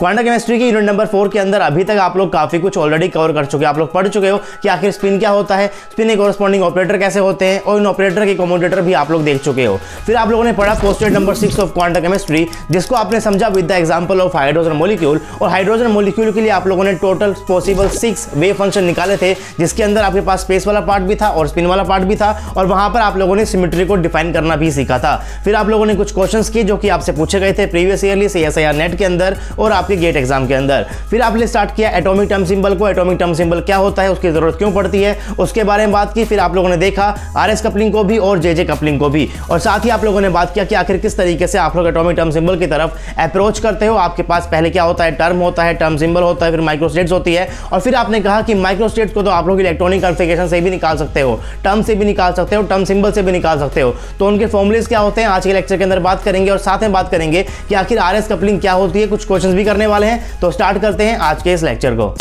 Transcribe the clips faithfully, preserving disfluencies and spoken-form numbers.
Quantum chemistry की unit number four के अंदर अभी तक आप लोग काफी कुछ ऑलरेडी कवर कर चुके हो, आप लोग पढ़ चुके हो कि आखिर स्पिन क्या होता है, स्पिन के कॉरस्पॉन्डिंग ऑपरेटर कैसे होते हैं और इन ऑपरेटर के कॉमोडेटर भी आप लोग देख चुके हो। फिर आप लोगों ने पढ़ा postulate number six of quantum chemistry, जिसको आपने समझा with the example of hydrogen molecule. और हाइड्रोजन मोलिक्यूल के लिए आप लोगों ने total possible six wave function निकाले थे, जिसके अंदर आपके पास स्पेस वाला पार्ट भी था और स्पिन वाला पार्ट भी था, और वहां पर आप लोगों ने सिमेट्री को डिफाइन करना भी सीखा था। फिर आप लोगों ने कुछ क्वेश्चन किए जो कि आपसे पूछे गए थे प्रीवियस ईयरली सीएसआईआर नेट के अंदर और के गेट एग्जाम के अंदर। फिर आपने स्टार्ट किया एटॉमिक टर्म सिंबल को, एटॉमिक टर्म सिंबल क्या होता है, उसकी जरूरत क्यों पड़ती है, उसके बारे में बात की। फिर आप लोगों ने देखा आरएस कपलिंग को भी और जेजे कपलिंग को भी, और साथ ही आप लोगों ने बात किया कि आखिर किस तरीके से आप लोग एटॉमिक टर्म सिंबल की तरफ अप्रोच करते हो। आपके पास पहले क्या होता है, टर्म होता है, टर्म सिंबल होता है, फिर माइक्रोस्टेट्स होती है, और फिर आपने कहा कि माइक्रोस्टेट्स को तो आप लोग इलेक्ट्रॉनिक कॉन्फ़िगरेशन से भी निकाल सकते हो, टर्म से भी निकाल सकते हो, टर्म सिंबल से भी निकाल सकते हो, तो उनके फॉर्मुलेज क्या होते हैं आज के लेक्चर के अंदर बात करेंगे। और साथ में बात करेंगे कि आखिर आरएस कपलिंग क्या होती है, कुछ क्वेश्चंस भी करने वाले हैं। तो स्टार्ट करते हैं आज के इस लेक्चर को।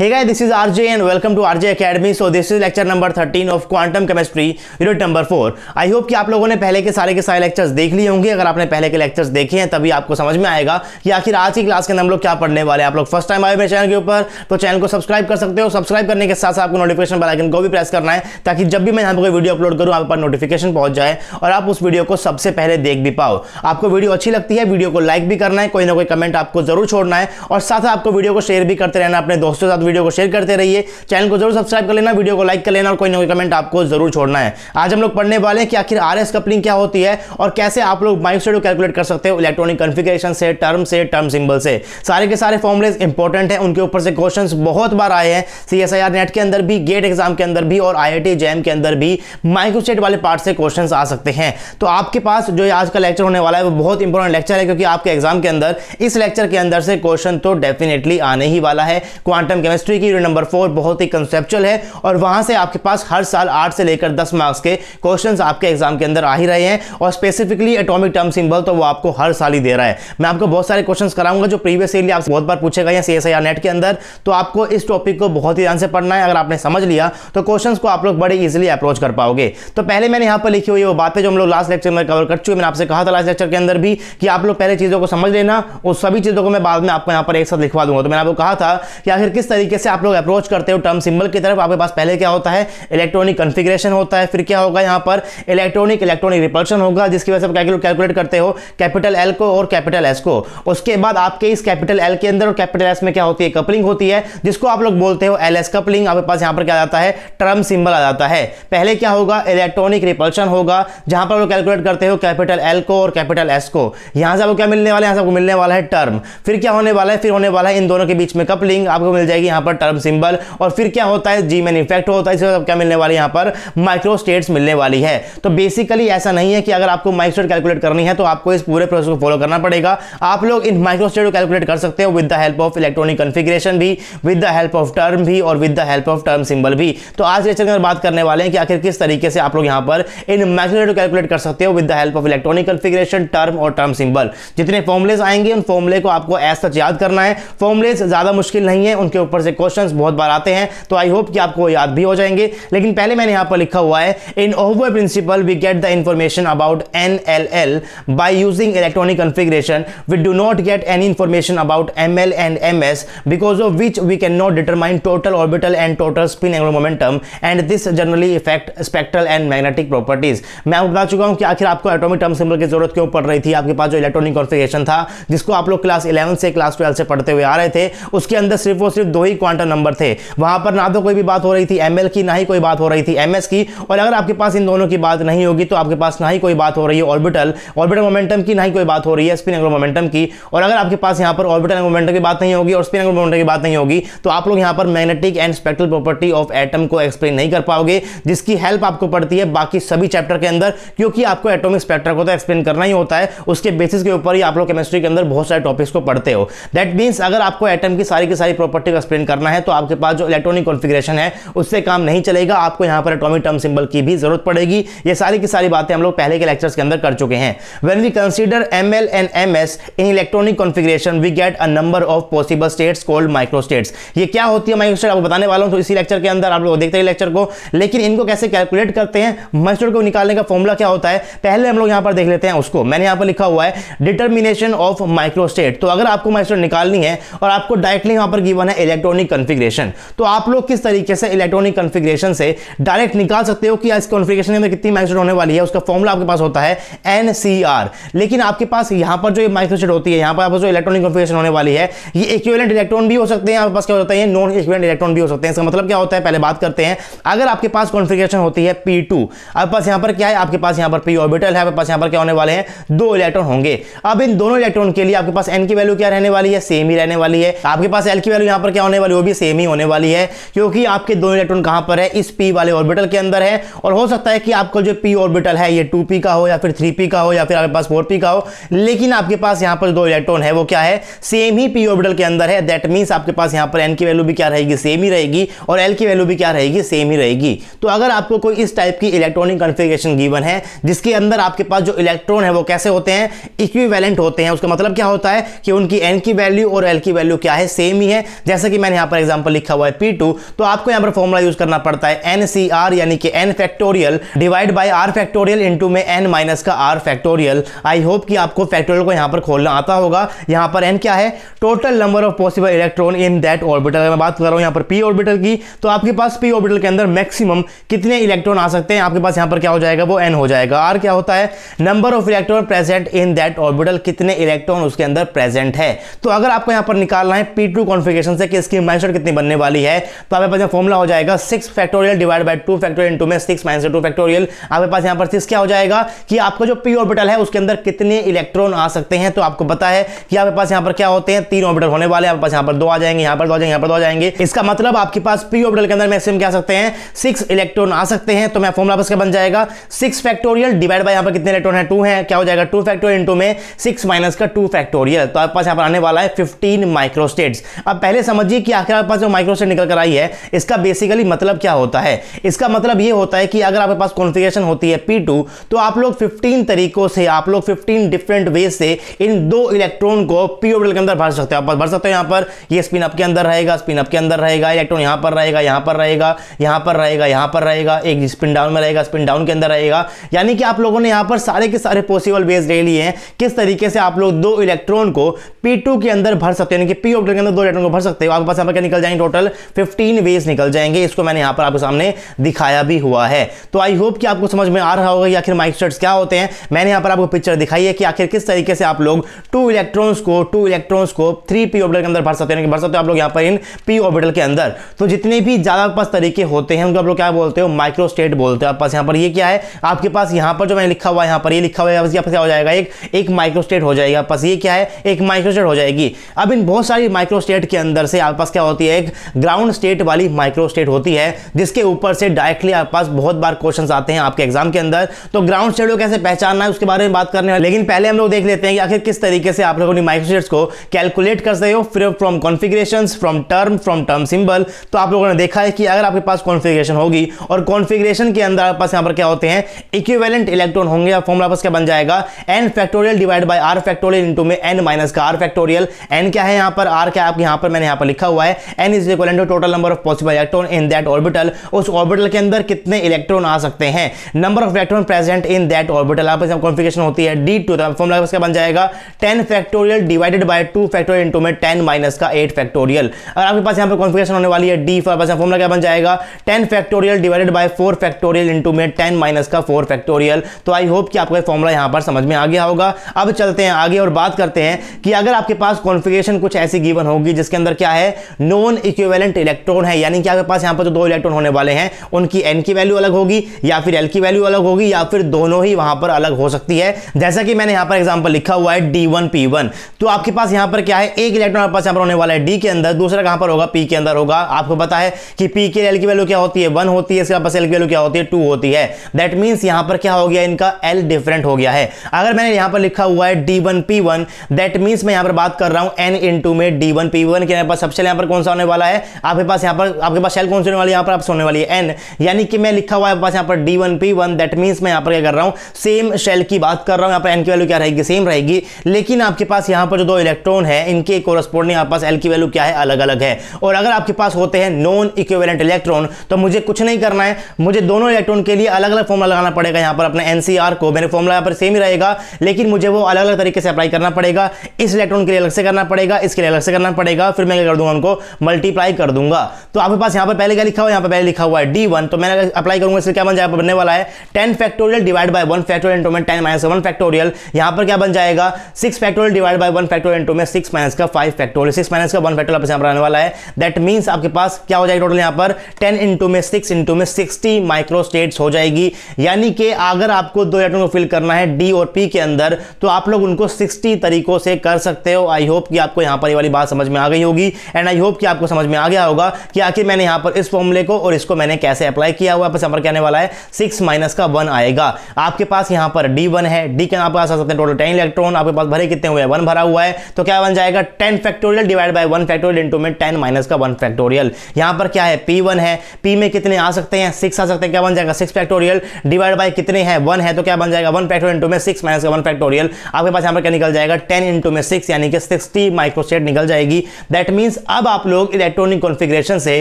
Hey guys, this is R J and welcome to R J Academy. So this is lecture number thirteen of Quantum Chemistry, unit number four. I hope कि आप लोगों ने पहले के सारे के सारे लेक्चर्स देख लिए होंगे। अगर आपने पहले के लेक्चर्स देखे हैं तभी आपको समझ में आएगा कि आखिर आज की क्लास के अंदर हम लोग क्या पढ़ने वाले हैं। आप लोग फर्स्ट टाइम आए मेरे चैनल के ऊपर तो चैनल को सब्सक्राइब कर सकते हो। सब्सक्राइब करने के साथ साथ आपको नोटिफिकेशन बेल आइकन को भी प्रेस करना है, ताकि जब भी मैं यहाँ पर कोई वीडियो अपलोड करूँ आप पर नोटिफिकेशन पहुँच जाए और आप उस वीडियो को सबसे पहले देख भी पाओ। आपको वीडियो अच्छी लगती है, वीडियो को लाइक भी करना है, कोई ना कोई कमेंट आपको जरूर छोड़ना है, और साथ ही आपको वीडियो को शेयर भी करते रहना अपने दोस्तों के साथ। वीडियो को शेयर करते रहिए, चैनल को जरूर सब्सक्राइब कर लेना, वीडियो को लाइक कर लेना, और कोई ना कोई कमेंट आपको जरूर छोड़ना है। आज हम लोग पढ़ने वाले हैं कि आखिर आरएस कपलिंग क्या होती है और कैसे आप लोग माइक्रोस्टेट को कैलकुलेट कर सकते हो इलेक्ट्रॉनिक कॉन्फ़िगरेशन से, टर्म से, टर्म सिंबल से। सारे के सारे फॉर्मुलेज इंपॉर्टेंट हैं, उनके ऊपर से क्वेश्चंस बहुत बार आए हैं सीएसआईआर नेट के अंदर भी, गेट एग्जाम के अंदर भी, और आईआईटी जैम के अंदर भी माइक्रोस्टेट वाले पार्ट से क्वेश्चंस आ सकते हैं। तो आपके पास जो आज का लेक्चर होने वाला है वो बहुत इंपॉर्टेंट लेक्चर है, क्योंकि आपके एग्जाम के अंदर इस लेक्चर के अंदर से क्वेश्चन तो डेफिनेटली आने ही वाला है। क्वांटम केमिस्ट्री की यूनिट नंबर फोर बहुत ही कंसेप्चुअल है, और वहां से आपके पास हर साल आठ से लेकर दस मार्क्स के क्वेश्चंस आपके एग्जाम के अंदर आ ही रहे हैं, और स्पेसिफिकली एटॉमिक टर्म सिंबल तो वो आपको हर साल ही दे रहा है। मैं आपको बहुत सारे क्वेश्चंस कराऊंगा जो प्रीवियस ईयरली आपसे बहुत बार पूछे गए हैं सीएसआईआर नेट के अंदर, तो आपको इस टॉपिक को बहुत ही ध्यान से पढ़ना है। अगर आपने समझ लिया तो क्वेश्चन को आप लोग बड़े ईजिली अप्रोच कर पाओगे। तो पहले मैंने यहाँ पर लिखी हुई वो बातें जो हम लोग लास्ट लेक्चर में कवर कर चुके हैं, मैंने आपसे कहा था लास्ट लेक्चर के अंदर भी कि आप लोग पहले चीजों को समझ लेना, और सभी चीजों को मैं बाद में आपको यहाँ पर एक साथ लिखवा दूंगा। तो मैंने आपको कहा था कि आखिर किस तरीके से आप लोग अप्रोच करते हो टर्म सिंबल की तरफ। आपके पास पहले क्या होता है, इलेक्ट्रॉनिक कॉन्फ़िगरेशन होता है, फिर क्या होगा यहाँ पर इलेक्ट्रॉनिक इलेक्ट्रॉनिक रिपल्शन होगा, जिसकी वजह से आप कैलकुलेट करते हो कैपिटल एल को और कैपिटल एस को। उसके बाद आपके इस कैपिटल एल के अंदर और कैपिटल एस में क्या होती है, कपलिंग होती है, जिसको आप लोग बोलते हो एल एस कपलिंग। आपके पास यहाँ पर क्या आ जाता है, टर्म सिंबल आ जाता है। पहले क्या होगा, इलेक्ट्रॉनिक रिपल्शन होगा, जहां पर कैलकुलेट करते हो कैपिटल एल को और कैपिटल एस को। यहां से आपको क्या मिलने वाला है, यहां से आपको मिलने वाला है टर्म। फिर क्या होने वाला है, फिर होने वाला है इन दोनों के बीच में कपलिंग, आपको मिल जाएगी यहाँ पर टर्म सिंबल। और फिर क्या होता है, जी मैन इफेक्ट होता है, इसमें क्या मिलने वाली यहाँ पर, माइक्रोस्टेट्स मिलने वाली है। तो बेसिकली ऐसा नहीं है कि अगर आपको माइक्रोस्टेट कैलकुलेट करनी है तो आपको इस पूरे प्रोसेस को फॉलो करना पड़ेगा। आप लोग इन माइक्रोस्टेट को कैलकुलेट कर सकते हो with the help of electronic configuration भी, with the help of term भी, और with the help of term symbol भी। तो आज लेक्चर के अंदर बात करने वाले हैं कि आखिर किस तरीके से आप लोग यहाँ पर इन माइक्रोस्टेट को कैलकुलेट कर सकते हो with the help of electronic configuration, term और टर्म सिंबल। जितने फॉर्मुलेज आएंगे उन फॉर्मुले को आपको एज सच याद करना है। फॉर्मुलेज ज्यादा मुश्किल नहीं है, उनके ऊपर से क्वेश्चंस बहुत बार आते हैं, तो आई होप कि आपको याद भी हो जाएंगे। लेकिन पहले मैंने यहाँ पर लिखा हुआ है, in over principle we get the information about N L L by using electronic configuration. We do not get any information about M L and M S because of which we can not determine total orbital and total spin angular momentum and this generally effect spectral and magnetic properties. मैं आपको बता चुका हूँ कि आखिर आपको atomic term symbol की जरूरत क्यों पड़ रही थी। आपके पास जो इलेक्ट्रॉनिक कॉन्फ़िगरेशन था, जिसको आप लोग क्लास इलेवन से क्लास ट्वेल्व से पढ़ते हुए आ रहे थे, उसके अंदर सिर्फ और सिर्फ दो ही क्वांटम नंबर थे। वहां पर ना तो कोई भी बात हो रही थी एमएल की, ना ही कोई बात हो रही थी एमएस की, और अगर आपके पास इन दोनों की बात नहीं होगी तो आपके पास ना ही कोई बात हो रही है ऑर्बिटल ऑर्बिटल मोमेंटम की, ना ही कोई बात हो रही है स्पिन एंगुलर मोमेंटम की। और अगर आपके पास यहां पर ऑर्बिटल मोमेंटम की बात नहीं होगी और स्पिन एंगुलर मोमेंटम की बात नहीं होगी तो आप लोग यहां पर magnetic and spectral property of atom को एक्सप्लेन नहीं कर पाओगे, जिसकी हेल्प आपको पड़ती है बाकी सभी चैप्टर के अंदर, क्योंकि आपको एटॉमिक स्पेक्ट्रा को तो एक्सप्लेन करना ही होता है। उसके बेसिस के ऊपर ही आप लोग केमिस्ट्री के अंदर बहुत सारे टॉपिक्स को पढ़ते हो। दैट मीन्स अगर आपको एटम की सारी की सारी प्रॉपर्टी को एक्सप्लेन एक्सप्लेन करना है तो आपके पास जो इलेक्ट्रॉनिक कॉन्फ़िगरेशन है उससे काम नहीं चलेगा, आपको यहाँ पर एटॉमिक टर्म सिंबल की भी जरूरत पड़ेगी। ये सारी की सारी बातें हम लोग पहले के लेक्चर्स के अंदर कर चुके हैं। When we consider M L and M S in electronic configuration we get a number of possible states called microstates. ये क्या होती है माइक्रोस्टेट आपको बताने वाला हूँ तो इसी लेक्चर के अंदर आप लोग देखते हैं लेक्चर को, लेकिन इनको कैसे कैलकुलेट करते हैं, माइक्रोस्टेट को निकालने का फॉर्मूला क्या होता है पहले हम लोग यहाँ पर देख लेते हैं उसको। मैंने यहाँ पर लिखा हुआ है डिटर्मिनेशन ऑफ माइक्रोस्टेट। तो अगर आपको माइक्रोस्टेट निकालनी है और आपको डायरेक्टली यहाँ पर गिवन है इलेक्ट्रॉनिक कॉन्फ़िगरेशन, तो आप लोग किस तरीके से इलेक्ट्रॉनिक कॉन्फ़िगरेशन से डायरेक्ट निकाल सकते हो कि इस कॉन्फ़िगरेशन में कितनी माइक्रोस्टेट होने वाली है, उसका फॉर्मूला आपके पास होता है एन सी आर। लेकिन आपके पास यहाँ पर जो माइक्रोस्टेट होती है, यहाँ पर आपको जो इलेक्ट्रॉनिक कॉन्फ़िगरेशन होने वाली है, ये इक्विवेलेंट इलेक्ट्रॉन भी हो सकते हैं, आपके पास क्या होता है नॉन इक्विवेलेंट इलेक्ट्रॉन भी हो सकते हैं। इसका मतलब क्या होता है पहले बात करते हैं। अगर आपके पास कॉन्फ़िगरेशन होती है पी टू, आपके पास यहाँ पर क्या है, आपके पास यहाँ पर p ऑर्बिटल है, आपके पास यहाँ पर क्या होने वाले हैं दो इलेक्ट्रॉन होंगे। अब इन दोनों इलेक्ट्रॉन के लिए आपके पास n की वैल्यू क्या रहने वाली है, सेम ही रहने वाली है। आपके पास l की वैल्यू यहाँ पर क्या होने वाली है, वो भी सेम ही होने वाली है, क्योंकि आपके दोनों इलेक्ट्रॉन कहाँ पर है, इस p वाले ऑर्बिटल के अंदर है। और हो सकता है कि आपका जो p ऑर्बिटल है ये टू पी का हो या फिर थ्री पी का हो या फिर आपके पास फोर पी का हो, लेकिन आपके पास यहाँ पर दो इलेक्ट्रॉन है वो क्या है सेम ही p ऑर्बिटल के अंदर है। दैट मीन्स आपके पास यहाँ पर n की वैल्यू भी क्या रहेगी सेम ही रहेगी और l की वैल्यू भी क्या रहेगी सेम ही रहेगी। तो अगर आपको कोई इस टाइप की इलेक्ट्रॉनिक कॉन्फ़िगरेशन गिवन है जिसके अंदर आपके पास जो इलेक्ट्रॉन है वो कैसे होते हैं इक्विवेलेंट होते हैं, उसका मतलब क्या होता है कि उनकी n की वैल्यू और l की वैल्यू क्या है सेम ही है। जैसे कि मैंने यहाँ पर एग्जांपल लिखा हुआ है पी टू, तो आपको यहाँ पर फॉर्मूला यूज करना पड़ता है एन सी आर यानी कि n factorial divide by r factorial into में n माइनस का r फैक्टोरियल। आई होप कि आपको फैक्टोरियल को यहाँ पर खोलना आता होगा। यहाँ पर n क्या है, total number of possible electron in that orbital. मैं बात कर रहा हूँ यहाँ पर p ऑर्बिटल की, तो आपके पास p ऑर्बिटल के अंदर मैक्सिमम कितने इलेक्ट्रॉन आ सकते हैं, आपके पास यहाँ पर क्या हो जाएगा वो n हो जाएगा। r क्या होता है number of electron present in that orbital, कितने इलेक्ट्रॉन उसके अंदर प्रेजेंट है। तो अगर आपको यहाँ पर निकालना है पी टू कॉन्फ़िगरेशन से कि इसकी माइक्रोस्टेट कितनी बनने वाली है, तो आपके पास यहाँ फॉर्मूला हो जाएगा six factorial divide by two factorial into में सिक्स माइनस टू फैक्टोरियल। आपके पास यहाँ पर सिक्स क्या हो जाएगा कि आपको जो p ऑर्बिटल है उसके अंदर कितने इलेक्ट्रॉन आ सकते हैं। तो आपको पता है कि आपके पास यहाँ पर क्या होते हैं तीन ऑर्बिटल होने वाले, आपके पास यहाँ पर दो आ जाएंगे, यहाँ पर दो आ जाएंगे, यहाँ पर दो आ जाएंगे। इसका मतलब आपके पास p ऑर्बिटल के अंदर मैक्सिमम क्या आ सकते हैं सिक्स इलेक्ट्रॉन आ सकते हैं। तो मैं फॉर्मूला बस का बन जाएगा सिक्स फैक्टोरियल डिवाइड बाय यहाँ पर कितने इलेक्ट्रॉन है टू है, क्या हो जाएगा टू फैक्टोरियल इनटू में सिक्स माइनस का टू फैक्टोरियल। तो आपके पास यहाँ पर आने वाला है फिफ्टीन माइक्रोस्टेट्स। अब पहले समझिए कि आखिर आपके पास जो माइक्रोस्टेट निकल कर आई है इसका बेसिकली मतलब क्या होता है। इसका मतलब ये होता है कि अगर आपके पास कॉन्फ़िगरेशन होती है पी टू, तो आप लोग फिफ्टीन तरीकों से, आप लोग फिफ्टीन डिफरेंट वे से इन दो इलेक्ट्रॉन को पी ऑर्बिटल के अंदर भर सकते हो। आप भर सकते हो यहाँ पर, ये स्पिन अप के अंदर रहेगा, स्पिन अप के अंदर रहेगा, इलेक्ट्रॉन यहाँ पर रहेगा, यहाँ पर रहेगा, यहाँ पर रहेगा, यहाँ पर रहेगा, एक स्पिन डाउन में रहेगा, स्पिन डाउन के अंदर रहेगा। यानी कि आप लोगों ने यहाँ पर सारे के सारे पॉसिबल वेज ले लिए हैं किस तरीके से आप लोग दो इलेक्ट्रॉन को पी टू के अंदर भर सकते हो, यानी कि पी ऑर्बिटल के अंदर दो इलेक्ट्रॉन को भर सकते हो। आपके पास यहाँ पर क्या निकल जाएंगे टोटल फिफ्टीन वेज निकल जाएंगे। इसको मैंने यहाँ पर आपके सामने दिखाया भी हुआ है। तो आई होप कि आपको समझ में आ रहा होगा कि आखिर माइक्रोस्टेट्स क्या होते हैं। मैंने यहाँ पर आपको पिक्चर दिखाई है कि आखिर किस तरीके से आप लोग टू इलेक्ट्रॉन्स को टू इलेक्ट्रॉन्स को थ्री पी ऑर्बिटल के अंदर भर सकते हो, यानी कि भर सकते हो आप लोग यहाँ पर इन पी ऑर्बिटल के अंदर। तो जितने भी ज़्यादा पास तरीके होते हैं उनको आप लोग क्या बोलते हो माइक्रोस्टेट बोलते हो। आपके पास यहाँ पर ये क्या है, आपके पास यहाँ पर जो मैंने लिखा हुआ है, यहाँ पर ये लिखा हुआ है, आपके पास क्या हो जाएगा एक एक माइक्रोस्टेट हो जाएगा। आपके पास ये क्या है एक माइक्रोस्टेट हो जाएगी। अब इन बहुत सारी माइक्रोस्टेट के अंदर से आपके पास क्या होती है एक ग्राउंड स्टेट वाली माइक्रोस्टेट होती है, जिसके ऊपर से डायरेक्टली आपके पास बहुत बार क्वेश्चन आते हैं आपके एग्जाम के अंदर। तो ग्राउंड स्टेट को कैसे पहचानना है उसके बारे में बात करने, लेकिन पहले हम लोग देख लेते हैं कि आखिर किस तरीके से आप लोगों ने माइक्रोस्टेट्स को कैलकुलेट करते हो from configuration, from term, from term symbol. तो आप लोगों ने देखा है कि अगर आपके पास कॉन्फ़िगरेशन होगी और कॉन्फ़िगरेशन के अंदर आपके पास यहाँ पर क्या होते हैं इक्विवेलेंट इलेक्ट्रॉन होंगे। अब फॉर्मूला आपका बन जाएगा n factorial divide by r factorial into में n माइनस का r फैक्टोरियल। n क्या है यहाँ पर, r क्या है आपके यहाँ पर, मैंने यहाँ पर लिखा हुआ है n is equal to total number of possible electron in that orbital, उस ऑर्बिटल के अंदर कितने इलेक्ट्रॉन आ सकते हैं, number of electron present in that orbital. आपके पास कॉन्फ़िगरेशन होती है डी टू, तो फॉर्मूला आपका बन जाएगा ten factorial divided by two factorial into में टेन माइनस का एट फैक्टोरियल। और आपके पास यहाँ पर कॉन्फ़िगरेशन होने वाली है d, फॉर्मूला क्या बन जाएगा ten factorial divided by four factorial into में टेन माइनस का फोर फैक्टोरियल। तो आई होप कि आपको फॉर्मूला यहाँ पर समझ में आ गया होगा। अब चलते हैं आगे और बात करते हैं कि अगर आपके पास कॉन्फ़िगरेशन कुछ ऐसी गिवन होगी जिसके अंदर क्या है नॉन इक्विवेलेंट इलेक्ट्रॉन है, यानी कि आपके पास यहाँ पर जो दो इलेक्ट्रॉन होने वाले हैं उनकी n की वैल्यू अलग होगी या फिर l की वैल्यू अलग होगी या फिर दोनों ही वहां पर अलग हो सकती है। जैसा कि मैंने यहाँ पर एग्जाम्पल लिखा हुआ है डी वन पी वन, तो आपके पास यहाँ पर क्या है एक इलेक्ट्रॉन आपके पास यहाँ पर होने वाला है डी के अंदर, दूसरा कहाँ पर होगा पी के अंदर होगा। आपको पता है कि पी के एल की वैल्यू क्या होती है वन होती है, इसके पास एल की वैल्यू क्या होती है टू होती है। दैट मीन्स यहाँ पर क्या हो गया इनका एल डिफरेंट हो गया है। अगर मैंने यहाँ पर लिखा हुआ है D one P one, that means मैं यहाँ पर बात कर रहा हूँ एन इंटू में डी वन पी वन के सबसे यहाँ पर कौन सा होने वाला है, आपके पास यहाँ पर आपके पास शेल कौन सी होने वाली है, यहाँ पर आपसे होने वाली है एन, यानी कि मैं लिखा हुआ है पास यहाँ पर D one P one, that means मैं यहाँ पर क्या कर रहा हूँ, सेम शेल की बात कर रहा हूँ, यहाँ पर एन की वैल्यू क्या रहेगी, सेम रहेगी, लेकिन आपके पास यहाँ पर जो दो इलेक्ट्रॉन है इनके कोरस्पोंडिंग यहाँ पास एल की वैल्यू क्या है, अलग अलग है। और अगर आपके पास होते हैं नॉन इक्विवेलेंट इलेक्ट्रॉन तो मुझे कुछ नहीं करना है, मुझे दोनों इलेक्ट्रॉन के लिए अलग अलग फॉर्मूला लगाना पड़ेगा, यहाँ पर अपना एनसीआर को, मेरे फॉर्मूला यहाँ पर सेम ही रहेगा लेकिन मुझे वो अलग अलग तरीके से अप्लाई करना पड़ेगा, इस इलेक्ट्रॉन के लिए अलग से करना पड़ेगा, इसके लिए अलग से करना पड़ेगा, फिर मैं क्या कर दूंगा उनको मल्टीप्लाई कर दूंगा। तो आपके पास यहाँ पर पहले क्या लिखा हुआ है, यहाँ पर पहले लिखा हुआ है डी वन, तो मैंने अप्लाई करूंगा इसलिए क्या बन जाएगा, बनने वाला है ten factorial divide by one factorial into में टेन माइनस वन फैक्टोरियल, यहाँ पर क्या बन जाएगा six factorial divide by one factorial into में सिक्स माइनस का फाइव फैक्टोरियल, सिक्स माइनस का वन फैक्टोरियल यहाँ पर आने वाला है, दैट मीन्स आपके पास क्या हो जाएगी टोटल यहाँ पर टेन इंटू में सिक्स इंटू में सिक्सटी माइक्रोस्टेट्स हो जाएगी। यानी कि अगर आपको दो इलेक्ट्रॉन को फिल करना है डी और पी के अंदर तो आप लोग उनको साठ तरीकों से कर सकते हो। आई होप कि आपको यहाँ पर ये वाली बात समझ में आ गई होगी एंड आई होप कि आपको समझ में आ गया होगा कि आखिर मैंने यहाँ पर इस फॉर्मूले को और इसको मैंने कैसे अप्लाई किया हुआ। आपके यहाँ पर क्या आने वाला है सिक्स माइनस का वन आएगा, आपके पास यहाँ पर डी वन है, डी के यहाँ पर आ सकते हैं टोटल टेन इलेक्ट्रॉन, आपके पास भरे कितने हुए वन भरा हुआ है, तो क्या बन जाएगा ten factorial divide by one factorial into में टेन माइनस का वन फैक्टोरियल। यहाँ पर क्या है पी वन है, पी में कितने आ सकते हैं सिक्स आ सकते हैं, क्या बन जाएगा सिक्स फैक्टोरियल डिवाइड बाई कितने हैं वन है, तो क्या बन जाएगा वन फैक्टोरियल इंटू में सिक्स माइनस का वन फैक्टोरियल, आपके पास यहाँ पर क्या निकल जाएगा टेन इंटू में सिक्स यानी कि सिक्सटी माइक्रोस्टेट निकल जाएगी। दैट मीन्स अब आप लोग इलेक्ट्रॉनिक कॉन्फ़िगरेशन से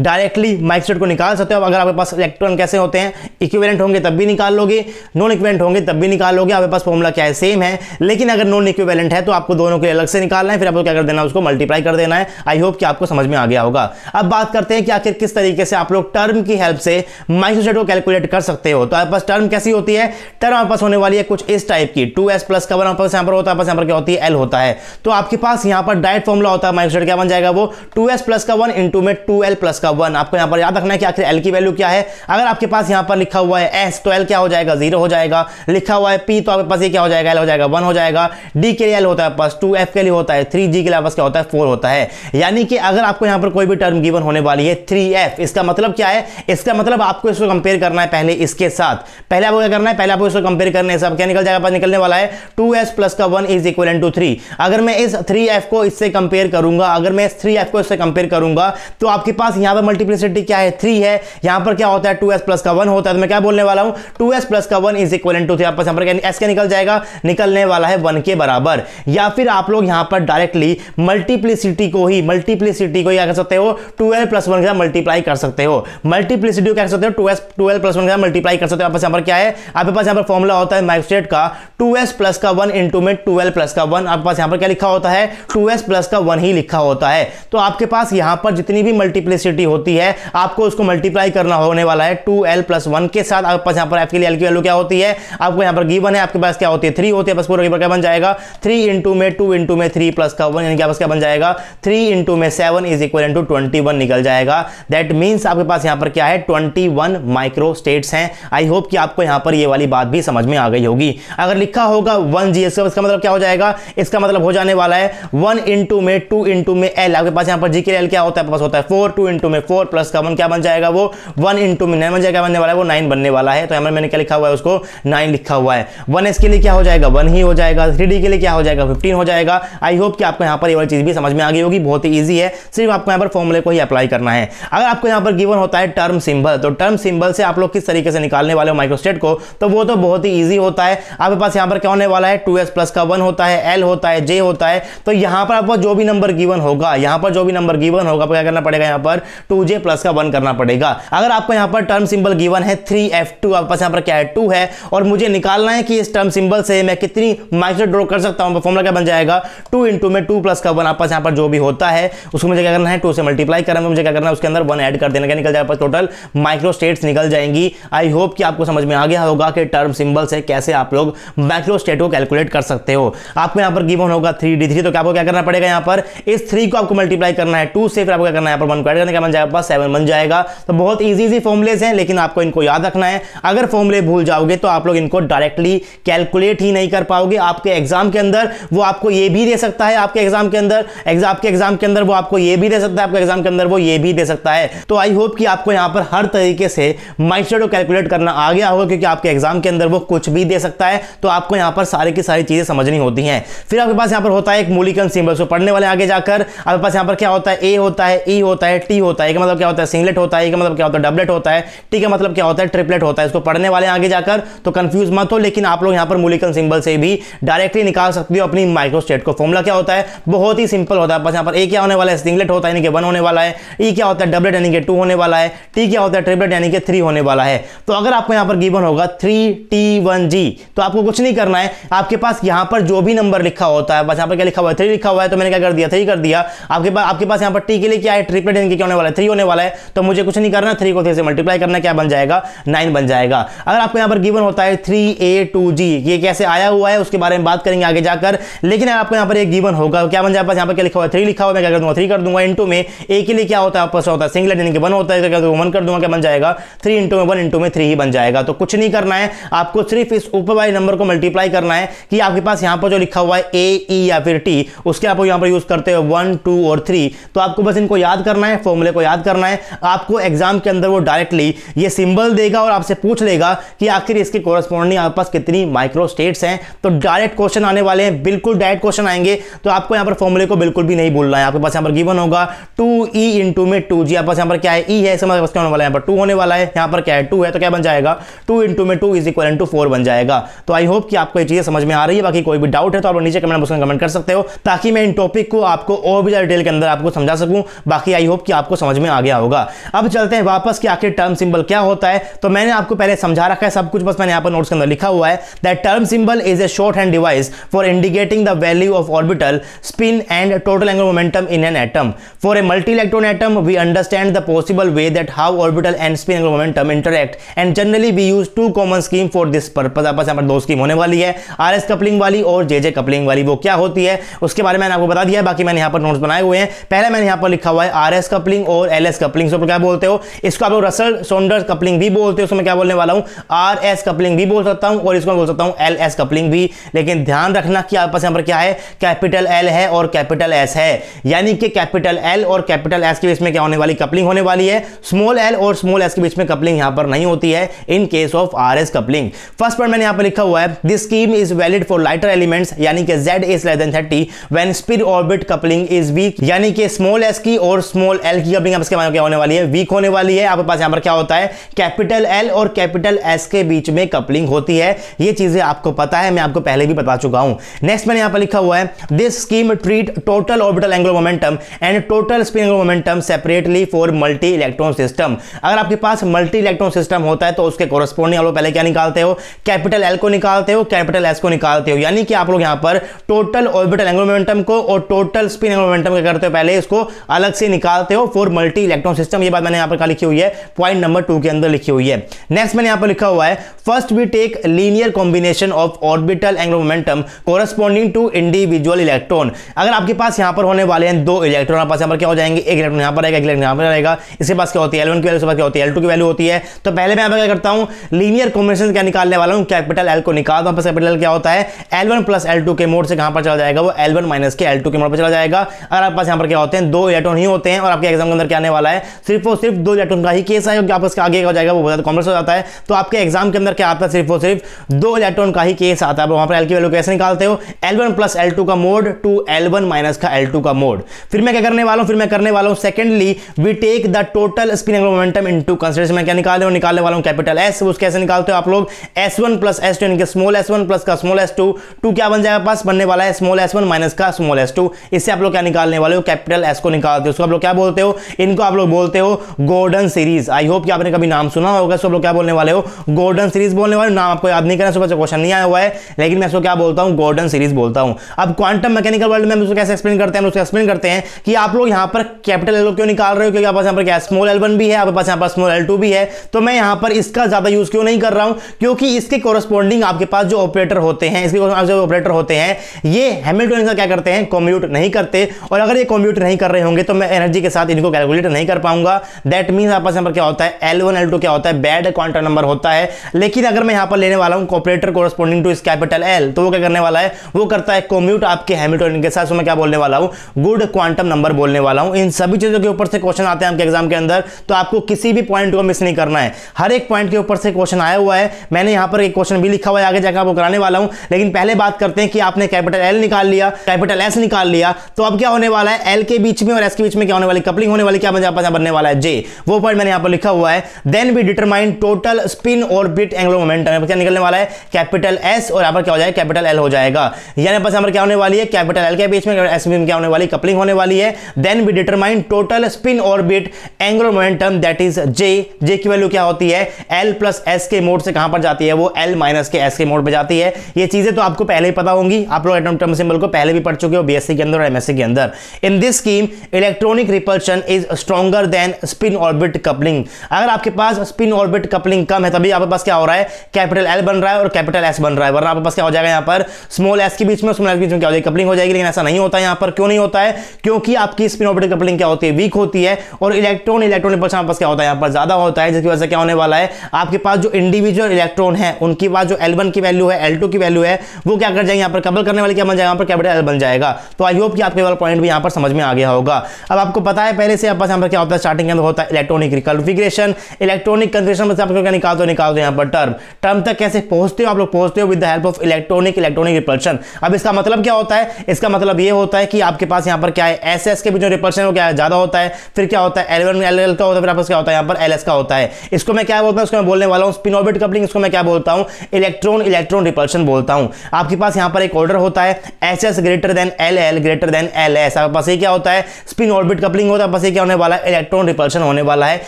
डायरेक्टली माइक्रोस्टेट को निकाल सकते हो। अगर आपके पास इलेक्ट्रॉन कैसे होते हैं इक्विवेलेंट होंगे तब भी निकाल लोगे, नॉन इक्विवेलेंट होंगे तब भी निकाल लोगे, आपके पास फॉर्मूला क्या है सेम है, लेकिन अगर नॉन इक्विवेलेंट है तो आपको दोनों के अलग से निकालना है, फिर आपको क्या कर देना है उसको मल्टीप्लाई कर देना है। आई होप कि आपको समझ में आ गया होगा। अब बात करते हैं कि आखिर किस तरीके से आप लोग टर्म की हेल्प से माइक्रोस्टेट को कैलकुलेट कर सकते हो। तो आपके पास टर्म कैसी होती है, टर्म आपके पास होने वाली है कुछ इस टाइप की, टू एस प्लस का यहाँ पर होता है, यहाँ पर क्या होती है एल होता है, तो आपके पास यहाँ पर डायरेक्ट फॉर्मूला होता है माइक्रोस्टेट क्या बन जाएगा वो टू एस प्लस का वन इंटू में टू एल प्लस का वन। आपको यहाँ पर याद रखना है कि आखिर एल की वैल्यू क्या है, अगर आपके पास यहाँ पर लिखा हुआ है एस तो एल क्या हो जाएगा जीरो हो जाएगा, लिखा हुआ है पी तो आपके पास ये क्या हो जाएगा एल हो जाएगा वन हो जाएगा, डी के लिए एल होता है पास टू, एफ के लिए होता है थ्री, जी के लिए पास क्या होता है फोर होता है। यानी कि अगर आपको यहाँ पर कोई भी टर्म गिवन होने वाली है थ्री एफ, इसका मतलब क्या है, इसका मतलब आपको इसको कंपेयर करना है पहले इसके साथ, पहले आपको क्या करना है पहले आपको इसको कंपेयर करने है सब क्या निकल जाएगा, निकलने वाला है टू एस प्लस का one is equal to three. अगर मैं इस थ्री एफ को इससे कंपेयर करूंगा, अगर मैं इस थ्री एफ को इससे कंपेयर करूंगा तो आपके पास यहाँ पर मल्टीप्लिसिटी क्या है थ्री है, यहाँ पर क्या होता है टू एस प्लस का वन होता है, तो मैं क्या बोलने वाला हूँ टू एस प्लस का one is equal to three, आपके यहाँ पर एस क्या निकल जाएगा निकलने वाला है वन के बराबर। या फिर आप लोग यहाँ पर डायरेक्टली मल्टीप्लिसिटी को ही मल्टीप्लिसिटी को क्या कर सकते हो टू एल प्लस वन के साथ मल्टीप्लाई कर सकते हो, मल्टीप्लिसिटी को क्या कर सकते हो two S to L plus one के साथ मल्टीप्लाई कर सकते हो। आपके यहाँ पर क्या है, आपके पास यहाँ पर फॉर्मूला होता है माइक्रोस्टेट का टू एस प्लस का वन इंटू में टू एल प्लस का वन, आपके पास यहाँ पर क्या लिखा होता है टू एस प्लस का वन ही लिखा होता है। तो आपके पास यहाँ पर जितनी भी मल्टीप्लिसिटी होती है आपको उसको मल्टीप्लाई करना होने वाला है टू एल प्लस वन के साथ। आपके पास यहाँ पर एफ के लिए एल की वैल्यू क्या होती है, आपको यहाँ पर गिवन है, आपके पास क्या होती है थ्री होती है, बस पूरा क्या बन जाएगा थ्री इंटू में टू इंटू में थ्री प्लस का वन, यानी क्या बस क्या बन जाएगा थ्री इंटू में seven is equal to twenty one निकल जाएगा। दैट मीन्स आपके पास यहाँ पर क्या है ट्वेंटी वन माइक्रोस्टेट्स हैं। आई होप कि आपको यहाँ पर ये वाली बात भी समझ में आ गई होगी। अगर लिखा होगा वन जी एस इसका मतलब क्या हो जाएगा, इसका मतलब हो जाने वाला है वन इंटू में टू इंटू में एल, आपके पास यहाँ पर जी के एल क्या होता है पास होता है फोर, टू इंटू में फोर प्लस का वन क्या बन जाएगा वो वन इंटू में नाइन बन जाएगा, बनने वाला है वो नाइन बनने वाला है, तो यहाँ मैंने क्या लिखा हुआ है उसको नाइन लिखा हुआ है। वन एस के लिए क्या हो जाएगा वन ही हो जाएगा, थ्री डी के लिए क्या हो जाएगा फिफ्टीन हो जाएगा। आई होप कि आपको यहाँ पर ये वाली चीज भी समझ में आ गई होगी, बहुत ही ईजी है, सिर्फ आपको यहाँ पर फॉर्मूले को ही अप्लाई करना है। अगर आपको यहाँ पर गिवन होता है टर्म सिंबल, तो टर्म सिंबल से आप लोग किस तरीके से निकालने वाले हो माइक्रोस्टेट को, तो वो तो बहुत ही ईजी होता है। आपके पास यहाँ पर क्या होने वाला है टू एस प्लस का वन होता है, एल होता है, जे होता है, तो यहाँ पर आपको जो भी नंबर गिवन होगा यहाँ पर जो भी नंबर गिवन होगा क्या करना पड़ेगा यहाँ पर टू जे प्लस का वन करना पड़ेगा। अगर आपको यहाँ पर टर्म सिंबल गिवन है थ्री एफ टू, आपके पास यहाँ पर क्या है टू है, और मुझे निकालना है कि इस टर्म सिंबल से मैं कितनी माइक्रोस्टेट ड्रॉ कर सकता हूँ, फॉर्मूला क्या बन जाएगा टू इंटू में टू प्लस का वन, आपके पास यहाँ पर जो भी होता है उसको मुझे क्या करना है टू से मल्टीप्लाई करना है, मुझे क्या करना है उसके अंदर वन ऐड कर देना, क्या निकल जाएगा टोटल माइक्रोस्टेट्स निकल जाएंगी। आई होप कि आपको समझ में आ गया होगा कि टर्म सिंबल से कैसे आप लोग माइक्रोस्टेट को कैलकुलेट कर सकते हो। आपको यहाँ पर गिवन होगा थ्री डी थ्री, तो आपको क्या करना पड़ेगा यहाँ पर इस थ्री को आपको मल्टीप्लाई करना है टू से, फिर आपको क्या करना है यहाँ पर वन को ऐड करने का बन जाएगा सेवन बन जाएगा। तो बहुत इजी इजी फॉर्मुलेस हैं, लेकिन आपको इनको याद रखना है। अगर फॉर्मुले भूल जाओगे तो आप लोग इनको डायरेक्टली कैलकुलेट ही नहीं कर पाओगे। आपके एग्जाम के अंदर वो आपको ये भी दे सकता है, आपके एग्जाम के अंदर आपके एग्जाम के अंदर वो आपको ये भी दे सकता है, आपके एग्जाम के अंदर वो ये भी दे सकता है। तो आई होप कि आपको यहाँ पर हर तरीके से माइक्रोस्टेट को कैलकुलेट करना आ गया होगा, क्योंकि आपके एग्जाम के अंदर वो कुछ भी दे सकता है, तो आपको यहाँ पर सारी की सारी चीजें समझनी होती हैं। फिर आपके पास यहाँ पर होता है एक मूलिकन सिंबल, सो पढ़ने वाले आगे जाकर आपके पास यहाँ पर क्या होता है, ए होता है, ई होता है, टी होता है, का मतलब क्या होता है सिंगलेट होता है, का मतलब क्या होता है डबलेट होता है, टी का मतलब क्या होता है ट्रिपलेट होता है। इसको पढ़ने वाले आगे जाकर तो कंफ्यूज मत हो, लेकिन आप लोग यहाँ पर मोलिक्यूल सिंबल से भी डायरेक्टली निकाल सकते हो अपनी माइक्रोस्टेट को। फॉर्मुला क्या होता है, बहुत ही सिंपल होता है, बस यहाँ पर ए क्या होने वाला है सिंगलेट होता है यानी कि वन होने वाला है, ई क्या होता है डबलेट यानी कि टू होने वाला है, टी क्या होता है ट्रिपलेट यानी कि थ्री होने वाला है। तो अगर आपको यहाँ पर गिवन होगा थ्री टी वन जी तो आपको कुछ नहीं करना है, आपके पास यहाँ पर जो भी नंबर लिखा होता है, बस यहाँ पर क्या लिखा हुआ है थ्री लिखा हुआ है, तो मैंने क्या कर दिया थ्री कर दिया। आपके पास आपके पास यहाँ पर टी के लिए क्या है ट्रिपलेट यानी कि क्या होने वाला है थ्री होने वाला है, तो मुझे कुछ नहीं करना, थ्री को थ्री से मल्टीप्लाई करना, क्या बन जाएगा नाइन बन जाएगा। अगर आपको यहाँ पर गिवन होता है थ्री ए टू जी, ये कैसे आया हुआ है उसके बारे में बात करेंगे आगे जाकर, लेकिन अगर आपको यहाँ पर एक गिवन होगा क्या बन जाएगा, यहाँ पर क्या लिखा हुआ है थ्री लिखा हुआ, मैं क्या कर दूंगा थ्री कर दूंगा, इंटू में ए के लिए क्या होता है आपस होता है सिंगलेट यानी कि वन होता है, तो वन कर दूंगा, क्या बन जाएगा थ्री इंटू में वन इंटू में थ्री ही बन जाएगा। तो कुछ नहीं करना है, आपको सिर्फ इस ऊपर वाले नंबर को मल्टीप्लाई करना है कि आपके पास यहाँ पर जो लिखा हुआ है ए ई या फिर टी, उसके आप यहाँ पर यूज करते हो वन टू और थ्री। तो आपको बस इनको याद करना है, फॉर्मूले को याद करना है, आपको एग्जाम के अंदर वो डायरेक्टली ये सिंबल देगा और आपसे पूछ लेगा कि आखिर इसके कोरस्पॉन्डिंग आपके पास कितनी माइक्रो स्टेट्स हैं। तो डायरेक्ट क्वेश्चन आने वाले हैं, बिल्कुल डायरेक्ट क्वेश्चन आएंगे, तो आपको यहाँ पर फॉर्मूले को बिल्कुल भी नहीं भूलना है। आपके पास यहाँ पर गिवन होगा टू ई इंटू में टू जी, आपके पास यहाँ पर क्या है ई है, समझ क्या होने वाला है यहाँ पर टू होने वाला है, यहाँ पर क्या है टू है, तो क्या बन जाएगा टू इंटू में two is equal into four बन जाएगा। तो आई होप कि आपको ये चीजें समझ में आ रही है, बाकी कोई भी डाउट है तो आप नीचे कमेंट बॉक्स में कमेंट कर सकते हो, ताकि मैं इन टॉपिक को आपको और भी ज्यादा डिटेल के अंदर आपको समझा सकूं। बाकी आई होप कि आपको समझ में आ गया होगा। अब चलते हैं वापस कि आखिर टर्म सिंबल क्या होता है। तो मैंने आपको पहले समझा रखा है सब कुछ, बस मैंने यहाँ पर नोट्स के अंदर लिखा हुआ है that term symbol is a short hand device for indicating the value of orbital spin and total angular momentum in an atom. For a multi electron atom we understand the possible way that how orbital and spin angular momentum interact and generally we use two common scheme for this purpose. आपस में दो scheme होने वाली है, R S coupling वाली और जे J coupling वाली। वो क्या होती है उसके बारे में मैंने आपको बता दिया है, बाकी मैंने यहाँ पर नोट्स बनाए हुए हैं। पहले मैंने यहाँ पर लिखा हुआ है आर एस कपलिंग और एल एस कपलिंग, इसको क्या बोलते हो, इसको आप लोग रसल सॉन्डर्स कपलिंग भी बोलते हो, उसमें क्या बोलने वाला हूँ आर एस कपलिंग भी बोल सकता हूँ और इसको बोल सकता हूँ एल एस कपलिंग भी। लेकिन ध्यान रखना कि आपके पास यहाँ पर क्या है कैपिटल एल है और कैपिटल एस है, यानी कि कैपिटल एल और कैपिटल एस के बीच में क्या होने वाली कपलिंग होने वाली है, स्मॉल एल और स्मॉल एस के बीच में कपलिंग यहाँ पर नहीं होती है in case of R S coupling. First point मैंने यहाँ पर लिखा हुआ है this scheme is valid for lighter elements यानी कि Z is less than thirty when spin orbit coupling is weak, यानी कि small s की और small l की coupling आपके पास क्या होने वाली है weak होने वाली है। आपके पास यहाँ पर क्या होता है कैपिटल L और कैपिटल S के बीच में coupling होती है, ये चीजें आपको पता है, मैं आपको पहले भी बता चुका हूँ। नेक्स्ट मैंने यहाँ पर लिखा हुआ है this scheme treat total orbital angular momentum and total spin angular momentum separately for multi electron system. अगर आपके पास मल्टी इलेक्ट्रॉन सिस्टम होता है तो उसके कोरस्पोंडिंग आप लोग पहले क्या निकालते हो कैपिटल L को निकालते हो कैपिटल S को निकालते हो, यानी कि आप लोग यहाँ पर टोटल ऑर्बिटल एंगुलर मोमेंटम को और टोटल स्पिन एंगुलर मोमेंटम क्या करते हो पहले इसको अलग से निकालते हो फॉर मल्टी इलेक्ट्रॉन सिस्टम। ये बात मैंने यहाँ पर क्या लिखी हुई है पॉइंट नंबर टू के अंदर लिखी हुई है। नेक्स्ट मैंने यहाँ पर लिखा हुआ है first we take linear combination of orbital angular momentum corresponding to individual electron. अगर आपके पास यहाँ पर होने वाले हैं दो इलेक्ट्रॉन, आपके पास यहाँ पर क्या हो जाएंगे एक इलेक्ट्रॉन यहाँ पर रहेगा, एक इलेक्ट्रॉन यहाँ पर रहेगा, इसके पास क्या होती है एल वन की वैल्यू, क्या होती है एल टू की वैल्यू होती है। तो पहले मैं यहाँ पर क्या करता हूँ लीनियर कॉम्बिनेशन क्या निकालने वाला हूँ, कैपिटल एल को निकालता हूँ, कैपिटल एल क्या होता है L one plus L two के मोड से कहाँ पर चला जाएगा वो एल वन माइनस के एल टू के मोड पर चला जाएगा। अगर आपके पास यहाँ पर क्या होते हैं दो इलेक्ट्रॉन ही होते हैं और आपके एग्जाम के अंदर क्या आने वाला है सिर्फ और सिर्फ दो इलेक्ट्रॉन का ही केस है, क्योंकि आपके इसका आगे हो जाएगा वो बहुत कॉम्प्लेक्स हो जाता है। तो आपके एग्जाम के अंदर क्या आता है सिर्फ और सिर्फ दो इलेक्ट्रॉन का ही केस आता है। वहाँ पर एल की वैल्यू कैसे निकालते हो L one plus L two का mod to L one minus का एल टू का मोड। फिर मैं क्या करने वाला हूँ फिर मैं करने वाला हूँ secondly we take the total spin angular momentum into consideration. मैं क्या निकालने निकालने वाला हूँ कैपिटल एस, वो कैसे निकालते हो आप लोग S one plus S two यानी कि स्मॉल एस वन प्लस का स्मॉल एस टू, टू क्या बन जाएगा पास बनने वाला है स्मॉल एस वन माइनस का स्मॉल एस टू। इससे आप लोग क्या निकालने वाले हो कैपिटल एस को निकालते हो, उसको आप लोग क्या बोलते हो इनको आप लोग बोलते हो गोल्डन सीरीज। आई होप कि आपने कभी नाम सुना होगा, इसको आप लोग क्या बोलने वाले हो गोल्डन सीरीज बोलने वाले हो। नाम आपको याद नहीं करना, सुबह से क्वेश्चन नहीं आया हुआ है, लेकिन मैं इसको क्या बोलता हूँ गोल्डन सीरीज बोलता हूँ। अब क्वांटम मैकेनिकल वर्ल्ड में हम उसको कैसे एक्सप्लेन करते हैं, उसको एक्सप्लेन करते हैं कि आप लोग यहाँ पर कैपिटल एल क्यों निकाल रहे हो, क्योंकि आपके पास यहाँ पर क्या स्मॉल एल वन भी है, आपके पास यहाँ पर स्मॉल एल टू भी है। तो मैं यहाँ पर इसका ज्यादा यूज क्यों नहीं कर रहा हूँ, क्योंकि इसके कोरस्पॉन्डिंग आपके पास जो ऑपरेटर होते हैं इसके जो ऑपरेटर होते हैं ये हैमिल्टोनियन का क्या करते हैं कॉम्यूट नहीं करते, और अगर ये कॉम्यूट नहीं कर रहे होंगे तो मैं एनर्जी के साथ इनको कैलकुलेट नहीं कर पाऊंगा। दैट मींस आपके पास यहाँ पर क्या होता है एल वन एल टू क्या होता है बैड क्वांटम नंबर होता है। लेकिन अगर मैं यहाँ पर लेने वाला हूँ ऑपरेटर कोरस्पॉन्डिंग टू इस कैपिटल एल, तो वो क्या करने वाला है वो करता है कॉम्यूट आपके हैमिल्टोनियन के साथ, तो मैं क्या बोलने वाला हूँ गुड क्वांटम नंबर बोलने वाला हूँ। इन सभी चीजों के ऊपर से क्वेश्चन आते हैं आपके एग्जाम के अंदर, तो आपको किसी भी पॉइंट को मिस नहीं करना है, हर एक पॉइंट के ऊपर से क्वेश्चन आया हुआ है। मैंने यहाँ पर एक क्वेश्चन भी लिखा हुआ है, आगे जाकर आपको कराने वाला हूँ। लेकिन पहले बात करते हैं कि आपने कैपिटल एल निकाल लिया कैपिटल एस निकाल लिया, तो अब क्या होने वाला है है एल के बीच में और एस के बीच में क्या होने वाली कपलिंग होने वाली, क्या बनने वाला है जे, वो पॉइंट मैंने यहां पर लिखा हुआ है। Then we determine total spin orbit angular momentum, क्या निकलने वाला है कैपिटल एस और यहां पर क्या हो जाएगा कैपिटल एल हो जाएगा। यानी बस यहां पर क्या होने वाली है कैपिटल एल के बीच में एस में क्या होने वाली कपलिंग होने वाली है। Then we determine total spin orbit angular momentum that is J, J की वैल्यू क्या होती है एल प्लस एस के मोड से कहां पर जाती है वो एल माइनस के एस के मोड पे जाती है। ये चीजें तो आपको पहले ही पता होंगी, आप लोग एटॉमिक टर्म सिंबल को पहले भी पढ़ चुके हो बीएससी के अंदर और एमएससी के अंदर। In this scheme electronic repulsion is stronger than spin orbit coupling. अगर आपके पास स्पिन ऑर्बिट कपलिंग कम है तभी आपके पास क्या हो रहा है कैपिटल एल बन रहा है और कैपिटल एस बन रहा है, वरना आपके पास क्या हो जाएगा यहाँ पर स्मॉल एस के बीच में स्मॉल एस के बीच में क्या हो जाएगी कपलिंग हो जाएगी। लेकिन ऐसा नहीं होता यहाँ पर, क्यों नहीं होता है क्योंकि आपकी स्पिन ऑर्बिट कपलिंग क्या होती है वीक होती है और इलेक्ट्रॉन इलेक्ट्रॉन रिपल्शन आपके पास क्या होता है यहाँ पर ज्यादा होता है, जिसकी वजह से क्या होने वाला है आपके पास जो इंडिविजुअल इलेक्ट्रॉन है उनकी पास जो एल वन की वैल्यू है एल टू की वैल्यू है वो क्या कर जाएंगे यहाँ पर कपल करने वाली क्या बन जाएगा यहाँ पर कैपिटल एल बन जाएगा। तो आई होप कि आपके वाला पॉइंट भी यहाँ पर समझ में आ गया होगा। अब आपको पता है पहले से आपके यहाँ पर क्या होता है स्टार्टिंग के अंदर होता है इलेक्ट्रॉनिक रिकॉन्फिगरेशन, इलेक्ट्रॉनिक कन्फिगरेशन आपको क्या निकालते हो निकालते हो यहाँ पर टर्म, टर्म तक कैसे पहुंचते हो आप लोग पहुंचते हो with the help of electronic electronic repulsion. अब इसका मतलब क्या होता है, इसका मतलब ये होता है कि आपके पास यहाँ पर क्या है एस एस के बीच में रिपल्शन क्या है ज्यादा होता है, फिर क्या होता है एल वन एल एल का होता है, फिर आपके क्या होता है यहाँ पर एल एस का होता है। इसको मैं क्या बोलता हूँ, इसको मैं बोलने वाला हूँ स्पिन ऑर्बिट कपलिंग, इसको मैं क्या बोलता हूँ इलेक्ट्रॉन इलेक्ट्रॉन रिपल्शन बोलता हूं। आपके पास यहां पर एक ऑर्डर होता है S S greater than L L greater than L S, आपके पास ये क्या होता है स्पिन ऑर्बिट कपलिंग होता है, बस ये क्या होने वाला है इलेक्ट्रॉन रिपल्शन होने वाला है।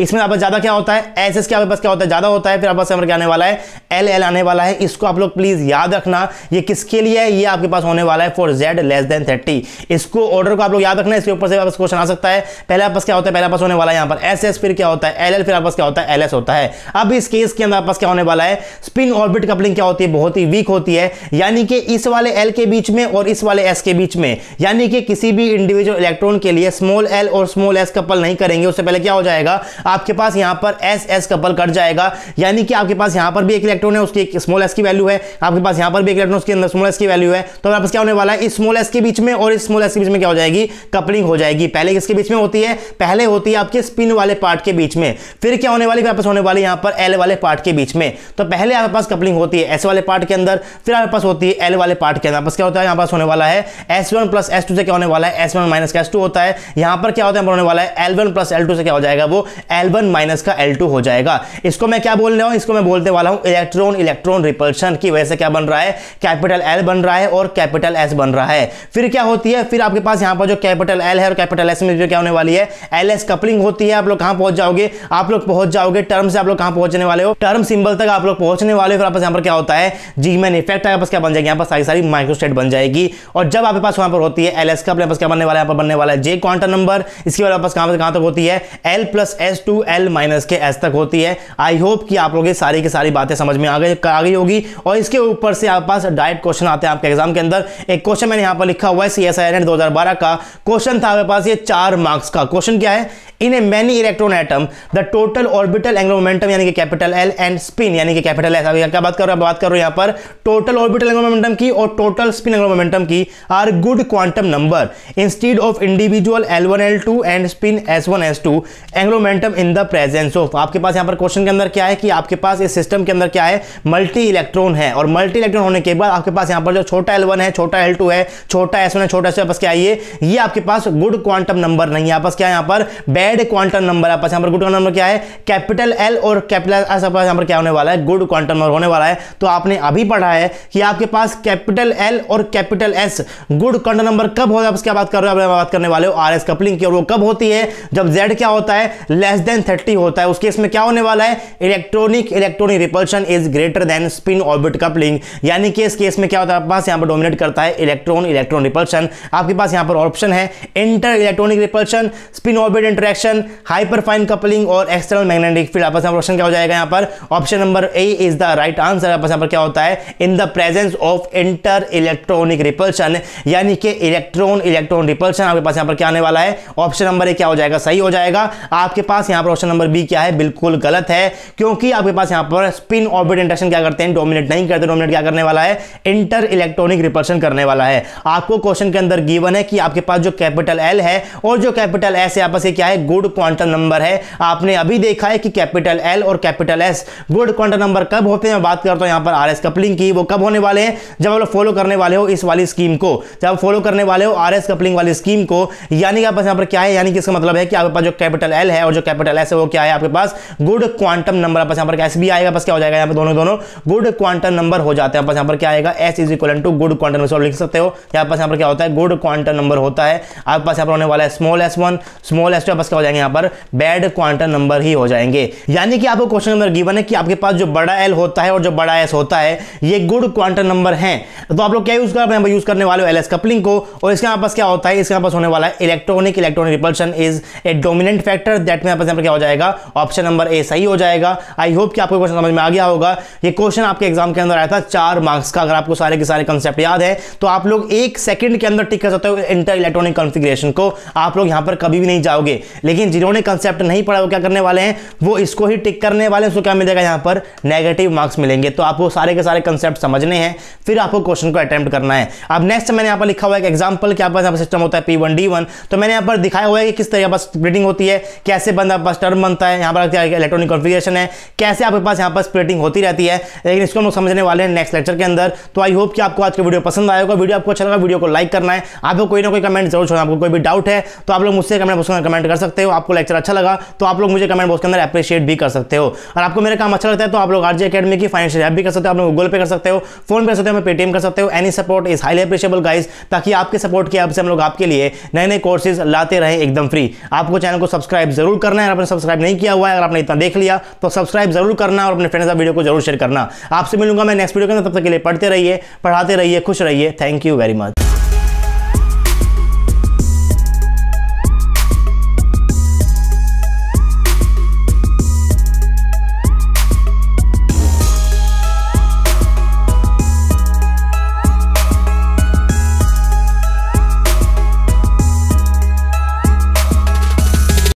इसमें आपका ज्यादा क्या होता है एस एस के आपके पास क्या होता है ज्यादा होता है, फिर आपके पास क्या आने वाला है एल एल आने वाला है। इसको आप लोग प्लीज याद रखना, ये किसके लिए है ये आपके पास होने वाला है for Z less than thirty. इसको ऑर्डर को आप लोग याद रखना, इसके ऊपर से क्वेश्चन आ सकता है। पहले आपके पास क्या होता है, पहले आपके पास होने वाला है यहाँ पर एस एस, फिर क्या होता है एल एल, फिर आपके पास क्या होता है एल एस होता है। अब इस केस के अंदर आपके पास क्या होने वाला है स्पिन ऑर्बिट कपलिंग क्या होती है बहुत ही वीक होती है, यानी कि इस वाले एल के बीच में और इस वाले एस के बीच में, यानी कि किसी भी इंडिविजुअल इलेक्ट्रॉन के लिए स्मॉल एल और स्मॉल एस कपल नहीं करेंगे। उससे पहले क्या हो जाएगा आपके पास यहां पर एस एस कपल कट जाएगा, यानी कि आपके पास यहां पर भी एक इलेक्ट्रॉन है उसकी एक स्मॉल एस की वैल्यू है, आपके पास यहां पर भी एक इलेक्ट्रॉन उसके अंदर स्मॉल एस की वैल्यू है, तो आपके पास क्या होने वाला है इस स्मॉल एस के बीच में और इस स्मॉल एस के बीच में क्या हो जाएगी कपलिंग हो जाएगी। पहले किसके बीच में होती है, पहले होती है आपके स्पिन वाले पार्ट के बीच में, फिर क्या होने वाली आपस होने वाली यहां पर एल वाले पार्ट के बीच में। तो पहले आपके पास कपलिंग होती है एस वाले पार्ट के अंदर, फिर आपके पास होती है एल वाले पार्ट के अंदर, आपस क्या होता है यहां पास होने वाला है S one plus S two से क्या होने वाला है एस वन माइनस का एस टू होता है। यहां पर क्या होता है होने वाला है L one plus L two से क्या हो जाएगा वो एल वन माइनस का एल टू हो जाएगा। इसको मैं क्या बोलने वाला हूं, इसको मैं बोलने वाला हूं इलेक्ट्रॉन इलेक्ट्रॉन रिपल्शन की वजह से क्या बन रहा है कैपिटल एल बन रहा है और कैपिटल एस बन रहा है। फिर क्या होती है, फिर आपके पास यहां पर जो कैपिटल एल है और कैपिटल एस में जो क्या होने वाली है एल एस कपलिंग होती है। आप लोग कहां पहुंच जाओगे, आप लोग पहुंच जाओगे टर्म से आप लोग कहां पहुंचने वाले हो टर्म सिंबल तक आप लोग पहुंचने वाले हो। फिर आपस यहां पर क्या होता है जीमैन इफेक्ट आपके पास क्या बन जाएगी यहां पर सारी सारी माइक्रोस्टेट बन जाएगी। और जब आपके पास वहां पर होती है एल एस कपल क्या बनने वाला है, यहां पर बनने वाला है जे क्वांटम नंबर, इसके बाद आपस कहां से कहां तक होती है L plus S to L minus के एस तक होती है। आई होप कि आप लोग ये सारी की सारी बातें समझ में आ गई आ गई होगी। और इसके ऊपर से आपके पास डायरेक्ट क्वेश्चन आते हैं आपके एग्जाम के अंदर। एक क्वेश्चन मैंने यहां पर लिखा हुआ है सीएसआईआर नेट दो हज़ार बारह का क्वेश्चन था आपके पास, ये चार मार्क्स का क्वेश्चन क्या है, in a many electron atom the total orbital angular momentum यानी कि कैपिटल एल एंड स्पिन यानी कि कैपिटल एस, अभी क्या बात कर रहे हो बात कर रहे हो यहां पर टोटल ऑर्बिटल एंगुलर मोमेंटम की और टोटल स्पिन एंगुलर मोमेंटम की are good quantum number instead of individual l one l two and spin s one s two angular momentum in the presence of. आपके पास यहां पर question के अंदर क्या है कि आपके पास इस सिस्टम के अंदर क्या है मल्टी इलेक्ट्रॉन है, और मल्टी इलेक्ट्रॉन होने के बाद आपके पास यहां पर जो छोटा एल वन है छोटा एल टू है छोटा एस वन है छोटा एस टू बस क्या है ये ये आपके पास गुड क्वांटम नंबर नहीं है, आपस क्या है यहां पर बैड क्वांटम नंबर। आपस यहां पर गुड क्वांटम नंबर क्या है कैपिटल एल और कैपिटल एस आपस यहां पर क्या होने वाला है गुड क्वांटम नंबर होने वाला है। तो आपने अभी पढ़ा है कि आपके पास कैपिटल एल और capital S good quantum number कब होगा, आपस क्या बात कर रहे हो आप बात करने वाले हो आरएस कपलिंग की, और वो कब होती है जब Z क्या होता है लेस देन थर्टी होता है। उस केस में क्या होने वाला है electronic electronic repulsion is greater than spin orbit coupling, यानी कि इस केस में क्या होता है आपके पास यहां पर डोमिनेट करता है इलेक्ट्रॉन इलेक्ट्रॉन रिपल्शन। आपके पास यहां पर ऑप्शन है inter electronic repulsion, spin orbit interaction, hyperfine coupling और एक्सटर्नल मैग्नेटिक फील्ड। आपस ऑप्शन क्या हो जाएगा यहां पर option number A is the right answer. आपस यहां पर क्या होता है in the presence of inter electronic repulsion यानी कि इलेक्ट्रॉन इलेक्ट्रॉन रिपल्शन आपके पास यहां पर क्या आने वाला है ऑप्शन नंबर ए क्या हो जाएगा सही हो जाएगा। आपके पास यहां पर ऑप्शन नंबर बी क्या है बिल्कुल गलत है, क्योंकि आपके पास यहां पर स्पिन ऑर्बिट इंटरेक्शन क्या करते हैं डोमिनेट नहीं करते, डोमिनेट क्या करने वाला है इंटर इलेक्ट्रॉनिक रिपल्शन करने वाला है। आपको क्वेश्चन के अंदर गिवन है कि आपके पास जो कैपिटल एल है और जो कैपिटल एस है आपस ये क्या है गुड क्वांटम नंबर है। आपने अभी देखा है कि कैपिटल एल और capital S good quantum number कब होते हैं, मैं बात करता हूं यहां पर आरएस कपलिंग की, वो कब होने वाले हैं जब आप लोग फॉलो करने वाले हो इस वाली स्कीम को, जब फॉलो करने वाले हो आरएस कपलिंग वाली स्कीम को, यानी कि आपके पास यहाँ पर क्या है, यानी कि इसका मतलब है कि आपके पास जो कैपिटल एल है और जो कैपिटल एस है वो क्या है आपके पास गुड क्वांटम नंबर। आपके पास यहाँ पर एस भी आएगा, बस क्या हो जाएगा यहाँ पर दोनों दोनों गुड क्वांटम नंबर हो जाते हैं। आपके पास यहाँ पर क्या आएगा, S is equal to good quantum number लिख सकते हो। आपके पास यहाँ पर क्या होता है, गुड क्वांटम नंबर होता है। आपके पास यहाँ पर होने वाला है small S one, small S two बस क्या हो जाएंगे यहाँ पर बैड क्वांटम नंबर ही हो जाएंगे। यानी कि आपको क्वेश्चन नंबर गिवन है कि आपके पास जो बड़ा एल होता है और जो बड़ा एस होता है ये गुड क्वांटम नंबर है, तो आप लोग क्या यूज कर यूज करने वाले हो, एल एस कपलिंग को। और इसका यहाँ पास क्या होता है, इसका यहाँ पास होने वाला है electronic electronic repulsion is a dominant factor. That में यहाँ पर क्या हो जाएगा, ऑप्शन नंबर ए सही हो जाएगा। आई होप कि आपको क्वेश्चन समझ में आ गया होगा। ये क्वेश्चन आपके एग्जाम के अंदर आया था चार मार्क्स का। अगर आपको सारे के सारे कंसेप्ट याद है तो आप लोग एक सेकंड के अंदर टिक कर सकते हो इंटर इलेक्ट्रॉनिक कॉन्फ़िगरेशन को, आप लोग यहां पर कभी भी नहीं जाओगे। लेकिन जिन्होंने कंसेप्ट नहीं पढ़ा वो क्या करने वाले हैं, वो इसको ही टिक करने वाले हैं, उसको क्या मिलेगा यहाँ पर नेगेटिव मार्क्स मिलेंगे। तो आपको सारे के सारे कंसेप्ट समझने हैं, फिर आपको क्वेश्चन को अटैम्प्ट करना है। अब नेक्स्ट मैंने यहाँ पर लिखा हुआ है एक एग्जाम्पल के आपका सिस्टम होता है पी वन डी वन, तो मैंने यहाँ पर दिखाया हुआ है कि किस तरह स्प्लिटिंग होती है, कैसे बंद आपके पास टर्म बनता है, यहाँ पर इलेक्ट्रॉनिक कॉन्फ़िगरेशन है, कैसे आपके पास यहाँ पर स्प्लिटिंग होती रहती है। लेकिन इसको हम लोग समझने वाले हैं नेक्स्ट लेक्चर के अंदर। तो आई होप कि आपको आज की वीडियो पसंद आएगा। वीडियो आपको अच्छा लगा, वीडियो को लाइक करना है। आपको कोई ना कोई कमेंट जरूर छोड़ना, आपको कोई भी डाउट है तो आप लोग मुझसे कमेंट बॉक्स में कमेंट कर सकते हो। आपको लेक्चर अच्छा लगा तो आप लोग मुझे कमेंट बॉक्स के अंदर अप्रिशिएट भी कर सकते हो। और आपको मेरा काम अच्छा लगता है तो आप लोग आरजे एकेडमी की फाइनेंशियल ऐप भी कर सकते हो, आप लोग गूगल पे कर सकते हो, फोन पे कर सकते हो, पेटीएम कर सकते हो। Any support is highly appreciable guys, ताकि आपके सपोर्ट की ऐप से हम लोग आपके लिए नए नए कोर्सेज लाते रहे एकदम फ्री। आपको चैनल को सब्सक्राइब जरूर करना है, आपने सब्सक्राइब नहीं किया हुआ है, अगर आपने इतना देख लिया तो सब्सक्राइब जरूर करना और अपने फ्रेंड्स का वीडियो को जरूर शेयर करना। आपसे मिलूंगा मैं नेक्स्ट वीडियो के अंदर, तब तक के लिए पढ़ते रहिए, पढ़ाते रहिए, खुश रहिए। Thank you very much.